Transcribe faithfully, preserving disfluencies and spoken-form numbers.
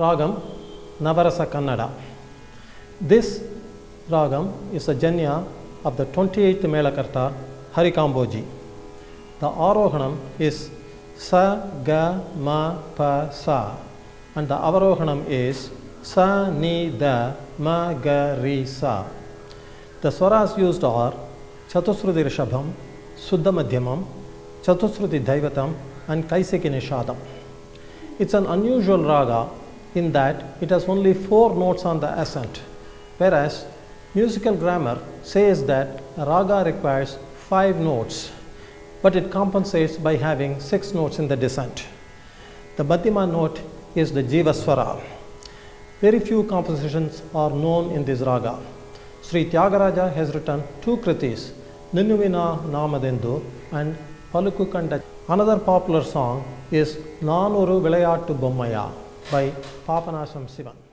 Ragam Navarasa Kannada. This ragam is a janya of the twenty-eighth Melakarta Hari Kamboji. The arohanam is sa ga ma pa sa and the avarohanam is sa ni da ma ga ri sa. The swaras used are chatushruti rishabham, sudhamadhyamam, chatushruti dhayatam and kaisike nishadam. It's an unusual raga in that it has only four notes on the ascent, whereas musical grammar says that a raga requires five notes, but it compensates by having six notes in the descent. The Badhima note is the jivasvara. Very few compositions are known in this raga. Sri Tyagaraja has written two kritis, Ninnuvena Naamadendo and Palukunda. Another popular song is Nan oru vilayaattu Bommaya by Papanasam Sivan.